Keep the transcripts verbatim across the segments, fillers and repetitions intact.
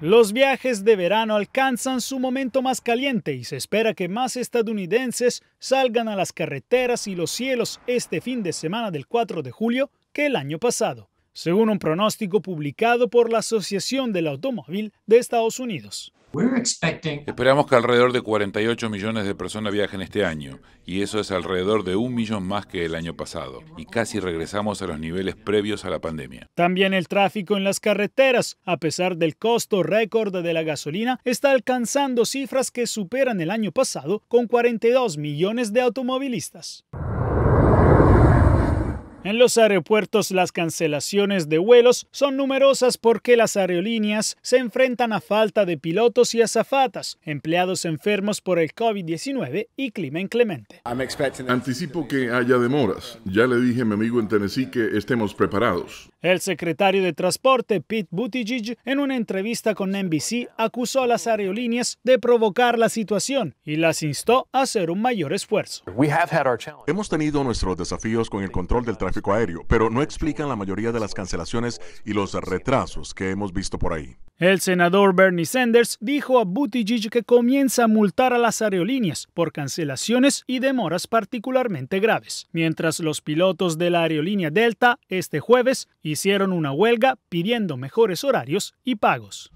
Los viajes de verano alcanzan su momento más caliente y se espera que más estadounidenses salgan a las carreteras y los cielos este fin de semana del cuatro de julio que el año pasado, según un pronóstico publicado por la Asociación del Automóvil de Estados Unidos. Esperamos que alrededor de cuarenta y ocho millones de personas viajen este año, y eso es alrededor de un millón más que el año pasado, y casi regresamos a los niveles previos a la pandemia. También el tráfico en las carreteras, a pesar del costo récord de la gasolina, está alcanzando cifras que superan el año pasado con cuarenta y dos millones de automovilistas. En los aeropuertos las cancelaciones de vuelos son numerosas porque las aerolíneas se enfrentan a falta de pilotos y azafatas, empleados enfermos por el COVID diecinueve y clima inclemente. Anticipo que haya demoras. Ya le dije a mi amigo en Tennessee que estemos preparados. El secretario de Transporte, Pete Buttigieg, en una entrevista con N B C acusó a las aerolíneas de provocar la situación y las instó a hacer un mayor esfuerzo. Hemos tenido nuestros desafíos con el control del tráfico aéreo, pero no explican la mayoría de las cancelaciones y los retrasos que hemos visto por ahí. El senador Bernie Sanders dijo a Buttigieg que comienza a multar a las aerolíneas por cancelaciones y demoras particularmente graves, mientras los pilotos de la aerolínea Delta este jueves hicieron una huelga pidiendo mejores horarios y pagos.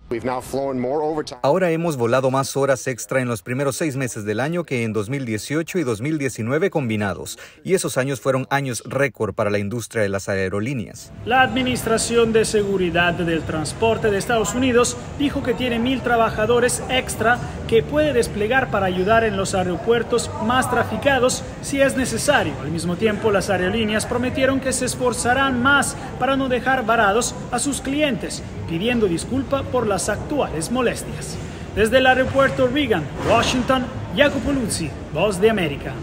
Ahora hemos volado más horas extra en los primeros seis meses del año que en dos mil dieciocho y dos mil diecinueve combinados, y esos años fueron años récord para la industria de las aerolíneas. La Administración de Seguridad del Transporte de Estados Unidos dijo que tiene mil trabajadores extra que puede desplegar para ayudar en los aeropuertos más traficados si es necesario. Al mismo tiempo, las aerolíneas prometieron que se esforzarán más para no dejar varados a sus clientes, pidiendo disculpa por las actuales molestias. Desde el aeropuerto Reagan, Washington, Jacopo Luzzi, Voz de América.